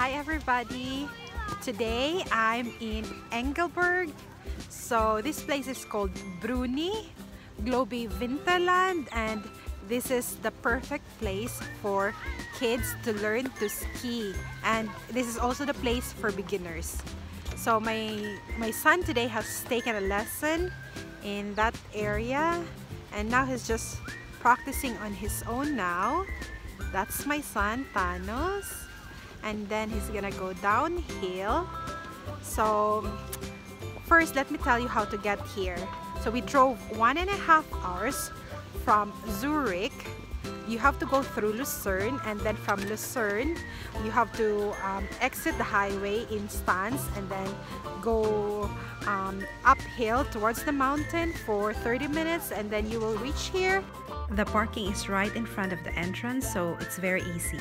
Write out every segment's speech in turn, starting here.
Hi everybody! Today I'm in Engelberg. So this place is called Brunni Globi Winterland, and this is the perfect place for kids to learn to ski, and this is also the place for beginners. So my son today has taken a lesson in that area, and now he's just practicing on his own now. That's my son Thanos, and then he's gonna go downhill. So first, let me tell you how to get here. So we drove 1.5 hours from Zurich. You have to go through Lucerne, and then from Lucerne you have to exit the highway in Stans and then go uphill towards the mountain for 30 minutes, and then you will reach here. The parking is right in front of the entrance, so it's very easy.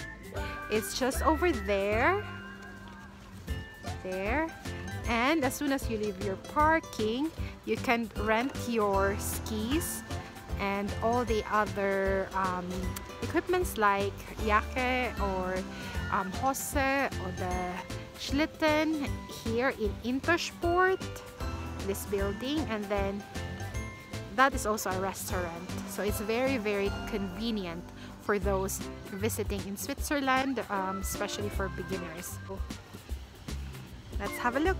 It's just over there, and as soon as you leave your parking, you can rent your skis and all the other equipments like yake or hose or the schlitten here in Intersport, this building. And then that is also a restaurant, so it's very, very convenient for those visiting in Switzerland, especially for beginners. Let's have a look.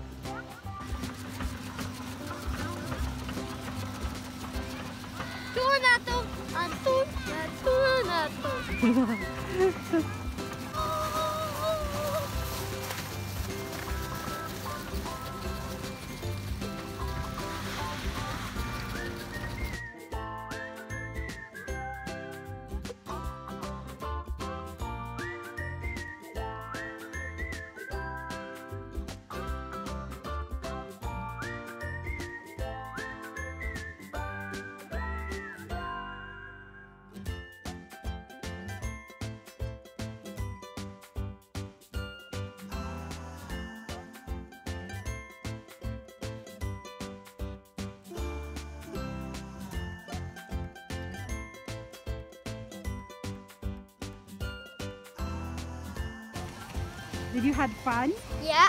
Did you have fun? Yeah.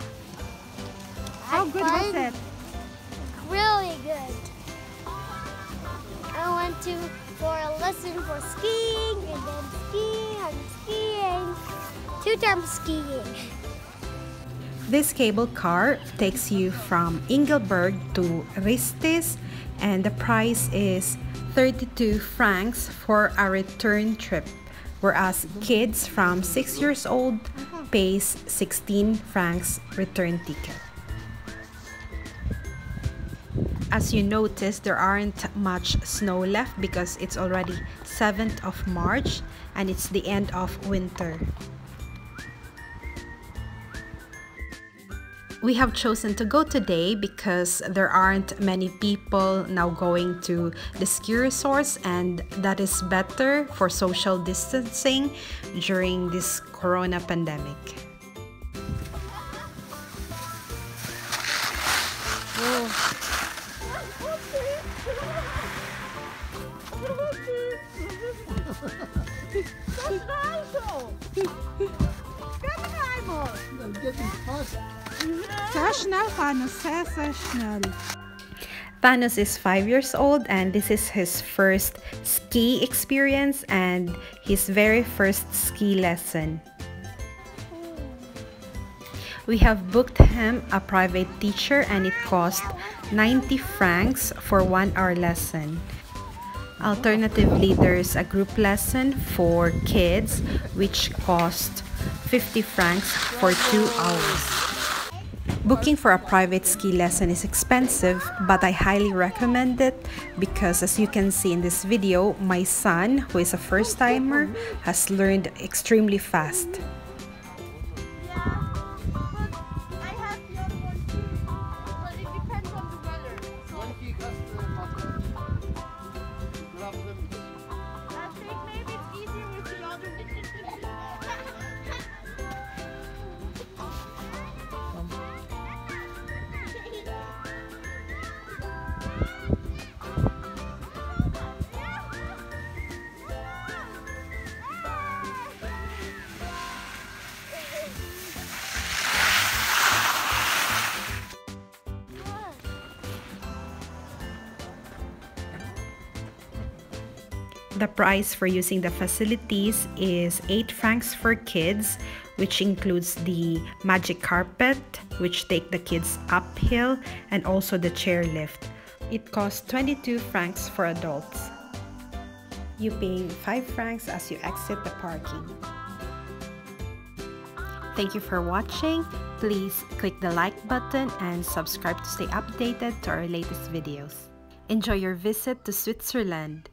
How good was it? Really good. I went to for a lesson for skiing, and then skiing, 2 times skiing. This cable car takes you from Engelberg to Ristis, and the price is 32 francs for a return trip, whereas kids from 6 years old pays 16 francs return ticket. As you notice, there aren't much snow left because it's already 7th of March and it's the end of winter. We have chosen to go today because there aren't many people now going to the ski resorts, and that is better for social distancing during this corona pandemic. Whoa. Thanos is 5 years old, and this is his first ski experience and his very first ski lesson. We have booked him a private teacher, and it cost 90 francs for 1-hour lesson. Alternatively, there's a group lesson for kids which cost 50 francs for 2 hours. Booking for a private ski lesson is expensive, but I highly recommend it because, as you can see in this video, my son, who is a first-timer, has learned extremely fast. The price for using the facilities is 8 francs for kids, which includes the magic carpet, which take the kids uphill, and also the chairlift. It costs 22 francs for adults. You pay 5 francs as you exit the parking. Thank you for watching. Please click the like button and subscribe to stay updated to our latest videos. Enjoy your visit to Switzerland!